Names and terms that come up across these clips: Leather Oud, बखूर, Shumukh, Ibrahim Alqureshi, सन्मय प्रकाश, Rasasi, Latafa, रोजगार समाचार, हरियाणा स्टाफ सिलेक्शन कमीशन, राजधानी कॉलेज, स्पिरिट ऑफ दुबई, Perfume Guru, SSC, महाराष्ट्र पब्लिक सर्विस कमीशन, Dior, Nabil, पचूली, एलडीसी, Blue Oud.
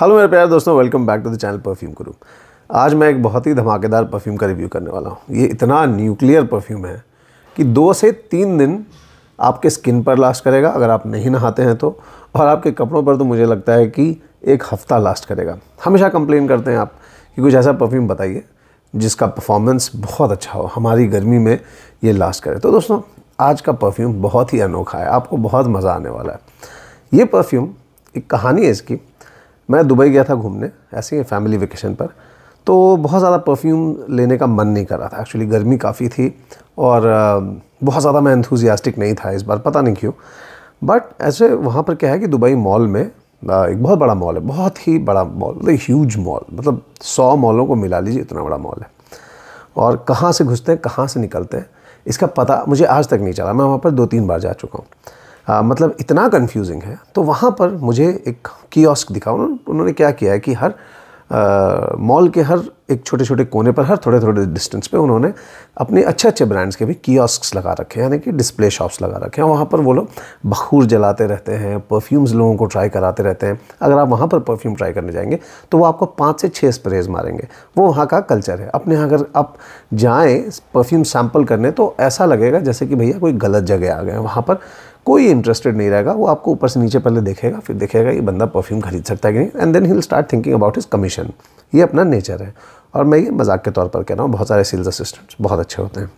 Hello मेरे प्यारे दोस्तों, welcome back to the channel perfume गुरु। आज मैं एक बहुत ही धमाकेदार परफ्यूम का रिव्यू करने वाला हूँ। ये इतना न्यूक्लियर परफ्यूम है कि 2 से 3 दिन आपके स्किन पर लास्ट करेगा अगर आप नहीं नहाते हैं तो, और आपके कपड़ों पर तो मुझे लगता है कि 1 हफ्ता लास्ट करेगा। हमेशा कंप्लेन करते हैं आप कि कुछ ऐसा परफ्यूम बताइए जिसका परफॉर्मेंस बहुत अच्छा हो, हमारी गर्मी में ये लास्ट करे। तो दोस्तों, आज का परफ्यूम बहुत ही अनोखा है, आपको बहुत मज़ा आने वाला है। ये परफ्यूम, एक कहानी है इसकी। मैं दुबई गया था घूमने, ऐसे ही फैमिली वेकेशन पर, तो बहुत ज़्यादा परफ्यूम लेने का मन नहीं कर रहा था। एक्चुअली गर्मी काफ़ी थी और बहुत ज़्यादा मैं एंथुजियास्टिक नहीं था इस बार, पता नहीं क्यों। बट ऐसे वहाँ पर क्या है कि दुबई मॉल में एक बहुत बड़ा मॉल है, बहुत ही बड़ा मॉल, मतलब ह्यूज मॉल, मतलब 100 मॉलों को मिला लीजिए, इतना बड़ा मॉल है। और कहाँ से घुसते हैं कहाँ से निकलते हैं इसका पता मुझे आज तक नहीं चला। मैं वहाँ पर 2-3 बार जा चुका हूँ, मतलब इतना कंफ्यूजिंग है। तो वहाँ पर मुझे एक कियोस्क दिखा। उन्होंने क्या किया है कि हर मॉल के हर एक छोटे छोटे कोने पर, हर थोड़े थोड़े डिस्टेंस पे उन्होंने अपने अच्छे अच्छे ब्रांड्स के भी कियोस्क लगा रखे हैं, यानी कि डिस्प्ले शॉप्स लगा रखे हैं। वहाँ पर वो लोग बखूर जलाते रहते हैं, परफ्यूम्स लोगों को ट्राई कराते रहते हैं। अगर आप वहाँ पर परफ्यूम ट्राई करने जाएंगे तो वो आपको 5 से 6 स्प्रेज मारेंगे। वो वहाँ का कल्चर है। अपने यहाँ अगर आप जाएँ परफ्यूम सैम्पल करने तो ऐसा लगेगा जैसे कि भैया कोई गलत जगह आ गए। वहाँ पर कोई इंटरेस्टेड नहीं रहेगा। वो आपको ऊपर से नीचे पहले देखेगा, फिर देखेगा ये बंदा परफ्यूम खरीद सकता है कि नहीं, and then he will start thinking about his commission. ये अपना नेचर है, और मैं ये मजाक के तौर पर कह रहा हूँ। बहुत सारे सेल्स असिस्टेंट्स बहुत अच्छे होते हैं,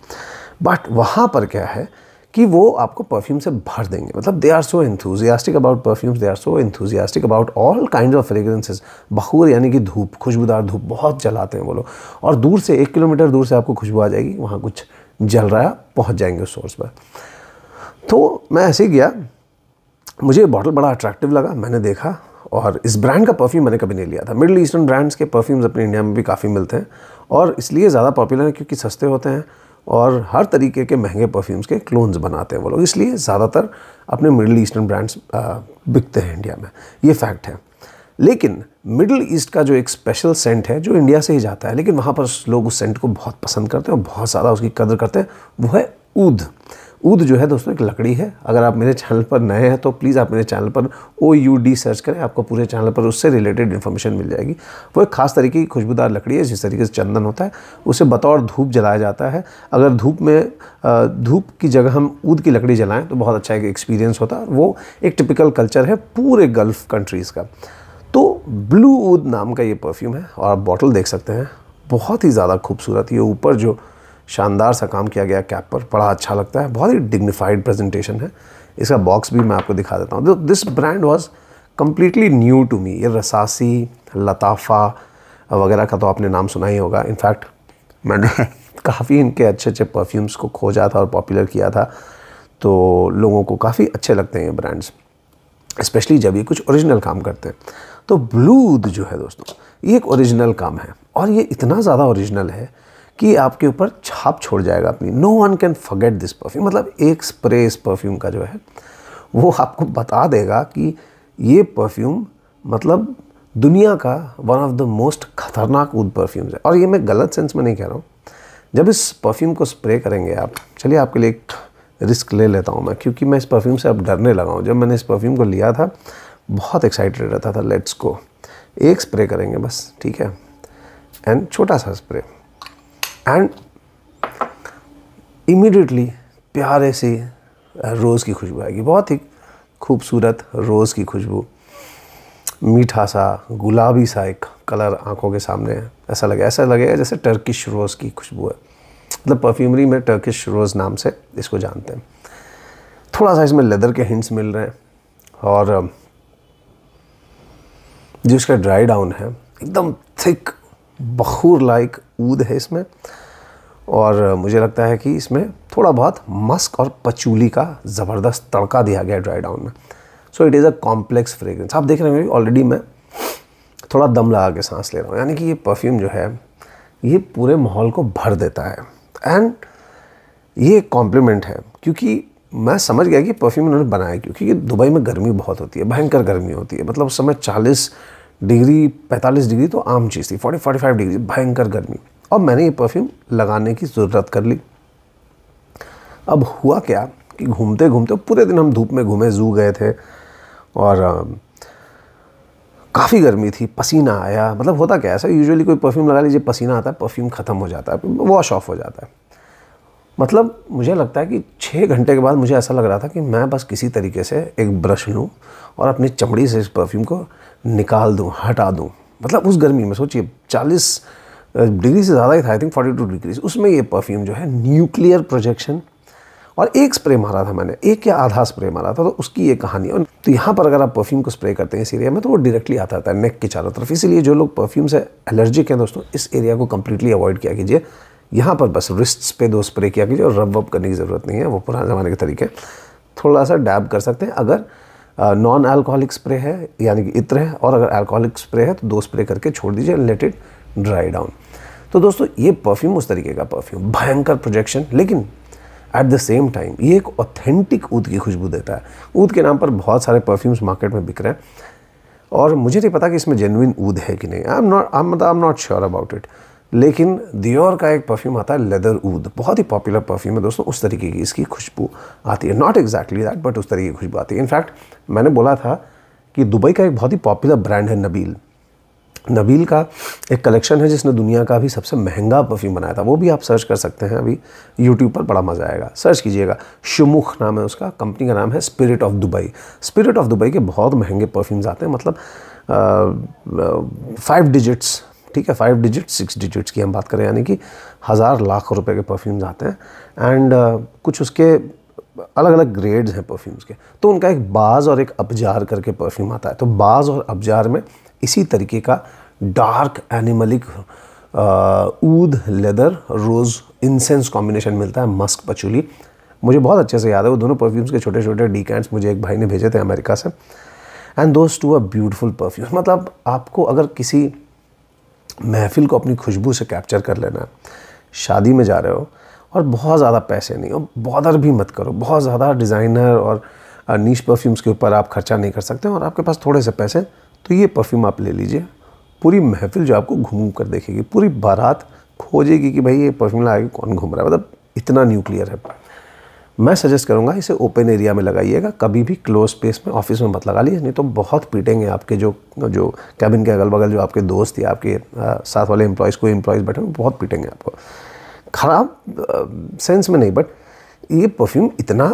बट वहाँ पर क्या है कि वो आपको परफ्यूम से भर देंगे। मतलब they are so enthusiastic about perfumes, they are so enthusiastic about all kind of fragrances. बखूर यानी कि धूप, खुशबूदार धूप बहुत जलाते हैं वो लोग, और दूर से 1 किलोमीटर दूर से आपको खुशबू आ जाएगी वहाँ कुछ जल रहा है, पहुँच जाएंगे उस सोर्स पर। तो मैं ऐसे ही गया, मुझे बॉटल बड़ा अट्रैक्टिव लगा, मैंने देखा। और इस ब्रांड का परफ्यूम मैंने कभी नहीं लिया था। मिडिल ईस्टर्न ब्रांड्स के परफ्यूम्स अपने इंडिया में भी काफ़ी मिलते हैं, और इसलिए ज़्यादा पॉपुलर हैं क्योंकि सस्ते होते हैं, और हर तरीके के महंगे परफ्यूम्स के क्लोन्स बनाते हैं वो लोग, इसलिए ज़्यादातर अपने मिडिल ईस्टर्न ब्रांड्स बिकते हैं इंडिया में, ये फैक्ट है। लेकिन मिडिल ईस्ट का जो एक स्पेशल सेंट है जो इंडिया से ही जाता है, लेकिन वहाँ पर लोग उस सेंट को बहुत पसंद करते हैं और बहुत ज़्यादा उसकी कदर करते हैं, वो है ऊद। ऊद जो है दोस्तों एक लकड़ी है। अगर आप मेरे चैनल पर नए हैं तो प्लीज़ आप मेरे चैनल पर OUD सर्च करें, आपको पूरे चैनल पर उससे रिलेटेड इन्फॉर्मेशन मिल जाएगी। वो एक खास तरीके की खुशबूदार लकड़ी है, जिस तरीके से चंदन होता है उसे बतौर धूप जलाया जाता है। अगर धूप की जगह हम ऊद की लकड़ी जलाएँ तो बहुत अच्छा एक एक्सपीरियंस होता है। वो एक टिपिकल कल्चर है पूरे गल्फ़ कंट्रीज़ का। तो ब्लू ऊद नाम का ये परफ्यूम है, और आप बॉटल देख सकते हैं, बहुत ही ज़्यादा खूबसूरत। ये ऊपर जो शानदार सा काम किया गया कैप पर, बड़ा अच्छा लगता है, बहुत ही डिग्निफाइड प्रेजेंटेशन है। इसका बॉक्स भी मैं आपको दिखा देता हूँ। This brand was completely new to me. ये रसासी, लताफा वगैरह का तो आपने नाम सुना ही होगा। इनफैक्ट मैंने काफ़ी इनके अच्छे अच्छे परफ्यूम्स को खोजा था और पॉपुलर किया था, तो लोगों को काफ़ी अच्छे लगते हैं ये ब्रांड्स, स्पेशली जब ये कुछ ओरिजिनल काम करते हैं। तो ब्लू ऊद जो है दोस्तों, ये एक ओरिजिनल काम है, और ये इतना ज़्यादा ओरिजिनल है कि आपके ऊपर छाप छोड़ जाएगा अपनी। No one can forget this perfume. मतलब एक स्प्रे इस परफ्यूम का जो है वो आपको बता देगा कि ये परफ्यूम मतलब दुनिया का वन ऑफ द मोस्ट खतरनाक ऊद परफ्यूम्स है। और ये मैं गलत सेंस में नहीं कह रहा हूँ। जब इस परफ्यूम को स्प्रे करेंगे आप, चलिए आपके लिए एक रिस्क ले लेता हूँ मैं, क्योंकि मैं इस परफ्यूम से अब डरने लगा हूँ। जब मैंने इस परफ्यूम को लिया था बहुत एक्साइटेड रहता था, लेट्स गो, एक स्प्रे करेंगे बस, ठीक है, एंड छोटा सा स्प्रे, एंड इमीडिएटली प्यारे से रोज़ की खुशबू आएगी, बहुत ही खूबसूरत रोज़ की खुशबू, मीठा सा गुलाबी सा एक कलर आंखों के सामने है। ऐसा लगेगा, ऐसा लगेगा जैसे टर्किश रोज़ की खुशबू है। मतलब परफ्यूमरी में टर्किश रोज़ नाम से इसको जानते हैं। थोड़ा सा इसमें लेदर के हिंट्स मिल रहे हैं, और जो इसका ड्राई डाउन है एकदम थिक बखूर लाइक ऊद है इसमें, और मुझे लगता है कि इसमें थोड़ा बहुत मस्क और पचूली का ज़बरदस्त तड़का दिया गया ड्राई डाउन में। So it is a complex fragrance. आप देख रहे होंगे ऑलरेडी मैं थोड़ा दम लगा के सांस ले रहा हूँ, यानी कि ये परफ्यूम जो है ये पूरे माहौल को भर देता है, एंड ये एक कॉम्प्लीमेंट है। क्योंकि मैं समझ गया कि परफ्यूम इन्होंने बनाया क्योंकि दुबई में गर्मी बहुत होती है, भयंकर गर्मी होती है। मतलब उस समय 40 डिग्री 45 डिग्री तो आम चीज़ थी, 40-45 डिग्री भयंकर गर्मी। और मैंने ये परफ्यूम लगाने की ज़रूरत कर ली। अब हुआ क्या कि घूमते घूमते पूरे दिन हम धूप में घूमे, जू गए थे, और काफ़ी गर्मी थी, पसीना आया, मतलब होता क्या ऐसा यूजुअली कोई परफ्यूम लगा लीजिए पसीना आता है, परफ्यूम ख़त्म हो जाता है, वॉश ऑफ हो जाता है। मतलब मुझे लगता है कि 6 घंटे के बाद मुझे ऐसा लग रहा था कि मैं बस किसी तरीके से एक ब्रश लूँ और अपनी चमड़ी से इस परफ्यूम को निकाल दूँ, हटा दूँ। मतलब उस गर्मी में सोचिए 40 डिग्री से ज़्यादा ही था, आई थिंक 42 डिग्रीज, उसमें ये परफ्यूम जो है न्यूक्लियर प्रोजेक्शन, और एक स्प्रे मारा था मैंने, एक या आधा स्प्रे मारा था, तो उसकी ये कहानी है। तो यहाँ पर अगर आप परफ्यूम को स्प्रे करते हैं इस एरिया में तो वो डायरेक्टली आता है नेक के चारों तरफ, इसीलिए जो लोग परफ्यूम से एलर्जिक हैं दोस्तों इस एरिया को कम्प्लीटली अवॉइड किया कीजिए। यहाँ पर बस रिस्ट्स पे 2 स्प्रे किया कीजिए और रब वब करने की ज़रूरत नहीं है, वो पुराने ज़माने के तरीके। थोड़ा सा डैब कर सकते हैं अगर नॉन अल्कोहलिक स्प्रे है यानी कि इत्र है, और अगर अल्कोहलिक स्प्रे है तो 2 स्प्रे करके छोड़ दीजिए, लेट इट ड्राई डाउन। तो दोस्तों ये परफ्यूम उस तरीके का परफ्यूम, भयंकर प्रोजेक्शन, लेकिन एट द सेम टाइम ये एक ऑथेंटिक ऊद की खुशबू देता है। ऊद के नाम पर बहुत सारे परफ्यूम्स मार्केट में बिक रहे हैं और मुझे नहीं पता कि इसमें जेन्युइन ऊद है कि नहीं, I am not sure about it. लेकिन दियोर का एक परफ्यूम आता है लेदर ऊद, बहुत ही पॉपुलर परफ्यूम है दोस्तों, उस तरीके की इसकी खुशबू आती है, नॉट एग्जैक्टली दैट बट उस तरीके की खुशबू आती है। इनफैक्ट मैंने बोला था कि दुबई का एक बहुत ही पॉपुलर ब्रांड है नबील, नबील का एक कलेक्शन है जिसने दुनिया का भी सबसे महंगा परफ्यूम बनाया था, वो भी आप सर्च कर सकते हैं, अभी यूट्यूब पर बड़ा मज़ा आएगा, सर्च कीजिएगा, शुमुख नाम है उसका, कंपनी का नाम है स्पिरिट ऑफ दुबई। स्पिरिट ऑफ दुबई के बहुत महंगे परफ्यूम्स आते हैं, मतलब 5 डिजिट्स, ठीक है 5 डिजिट्स 6 डिजिट्स की हम बात करें, यानी कि हज़ार लाख रुपए के परफ्यूम्स आते हैं। एंड कुछ उसके अलग अलग ग्रेड्स हैं परफ्यूम्स के, तो उनका एक बाज़ और एक अबजार करके परफ्यूम आता है। तो बाज़ और अबजार में इसी तरीके का dark animalic ऊद leather rose incense combination मिलता है, मस्क पचूली। मुझे बहुत अच्छे से याद है वो दोनों परफ्यूम्स के छोटे छोटे डिकैंट्स मुझे एक भाई ने भेजे थे अमेरिका से, and those two are beautiful perfumes. मतलब आपको अगर किसी महफिल को अपनी खुशबू से कैप्चर कर लेना, शादी में जा रहे हो और बहुत ज़्यादा पैसे नहीं हो, बॉदर भी मत करो, बहुत ज़्यादा डिज़ाइनर और नीश परफ्यूम्स के ऊपर आप खर्चा नहीं कर सकते और आपके पास थोड़े से पैसे, तो ये परफ्यूम आप ले लीजिए, पूरी महफिल जो आपको घूम कर देखेगी, पूरी बारात खोजेगी कि भाई ये परफ्यूम लगा के कौन घूम रहा है, मतलब इतना न्यूक्लियर है। मैं सजेस्ट करूँगा इसे ओपन एरिया में लगाइएगा, कभी भी क्लोज स्पेस में ऑफिस में मत लगा लीजिए, नहीं तो बहुत पीटेंगे आपके जो कैबिन के अगल बगल जो आपके दोस्त या आपके साथ वाले एम्प्लॉयज़, कोई एम्प्लॉयज़ बैठे हैं, बहुत पीटेंगे आपको, ख़राब सेंस में नहीं, बट ये परफ्यूम इतना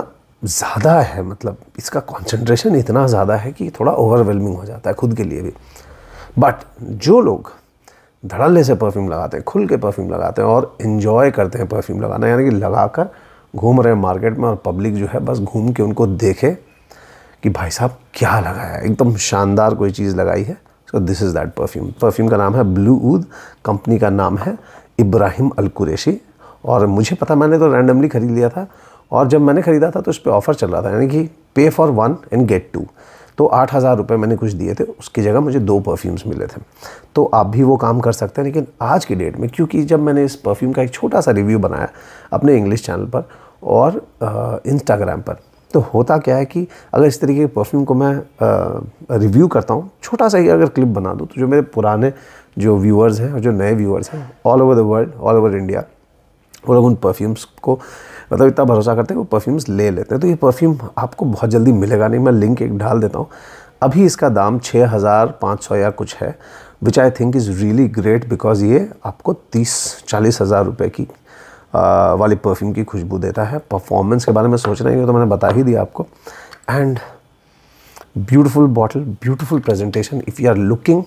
ज़्यादा है, मतलब इसका कॉन्सेंट्रेशन इतना ज़्यादा है कि थोड़ा ओवरवेलमिंग हो जाता है खुद के लिए भी। बट जो लोग धड़ल्ले से परफ्यूम लगाते हैं, खुल के परफ्यूम लगाते हैं और इन्जॉय करते हैं परफ्यूम लगाना, यानी कि लगाकर घूम रहे हैं मार्केट में और पब्लिक जो है बस घूम के उनको देखे कि भाई साहब क्या लगाया है, एकदम शानदार कोई चीज़ लगाई है, so this is that perfume. Perfume का नाम है ब्लू ऊद, कंपनी का नाम है इब्राहिम अलकुरेशी, और मुझे पता, मैंने तो रैंडमली ख़रीद लिया था, और जब मैंने ख़रीदा था तो इस पर ऑफ़र चल रहा था, यानी कि पे फॉर 1 and get 2, तो 8,000 रुपये मैंने कुछ दिए थे, उसकी जगह मुझे 2 परफ्यूम्स मिले थे। तो आप भी वो काम कर सकते हैं, लेकिन आज की डेट में, क्योंकि जब मैंने इस परफ्यूम का एक छोटा सा रिव्यू बनाया अपने इंग्लिश चैनल पर और इंस्टाग्राम पर, तो होता क्या है कि अगर इस तरीके के परफ्यूम को मैं रिव्यू करता हूँ, छोटा सा ही अगर क्लिप बना दूँ, तो जो मेरे पुराने जो व्यूअर्स हैं और जो नए व्यूअर्स हैं all over the world, all over India, वो लोग उन परफ्यूम्स को मतलब इतना भरोसा करते हैं वो परफ्यूम्स ले लेते हैं। तो ये परफ्यूम आपको बहुत जल्दी मिलेगा नहीं, मैं लिंक एक डाल देता हूँ। अभी इसका दाम 6,500 या कुछ है, which I think is really great, because ये आपको 30-40 हज़ार रुपये की वाली परफ्यूम की खुशबू देता है। परफॉर्मेंस के बारे में सोचना ही हो तो मैंने बता ही दिया आपको। And beautiful bottle, beautiful presentation. If you are looking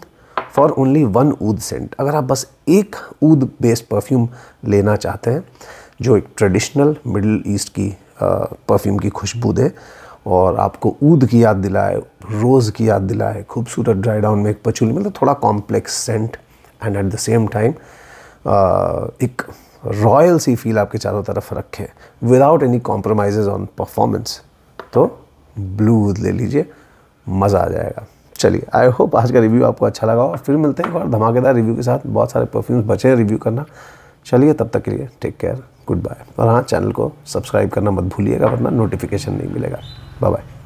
for only 1 ऊद scent, अगर आप बस एक ऊद बेस्ड परफ्यूम लेना चाहते हैं जो एक ट्रेडिशनल मिडिल ईस्ट की परफ्यूम की खुशबू दे और आपको ऊद की याद दिलाए, रोज़ की याद दिलाए, खूबसूरत ड्राई डाउन में एक पचूली, मतलब थोड़ा complex scent and at the same time एक रॉयल सी फील आपके चारों तरफ रखे without any compromise on performance, तो ब्लू ऊद ले लीजिए, मज़ा आ जाएगा। चलिए, आई होप आज का रिव्यू आपको अच्छा लगा और फिर मिलते हैं और धमाकेदार रिव्यू के साथ। बहुत सारे परफ्यूम्स बचे हैं रिव्यू करना। चलिए, तब तक के लिए टेक केयर, गुड बाय। और हाँ, चैनल को सब्सक्राइब करना मत भूलिएगा, वरना नोटिफिकेशन नहीं मिलेगा। Bye bye.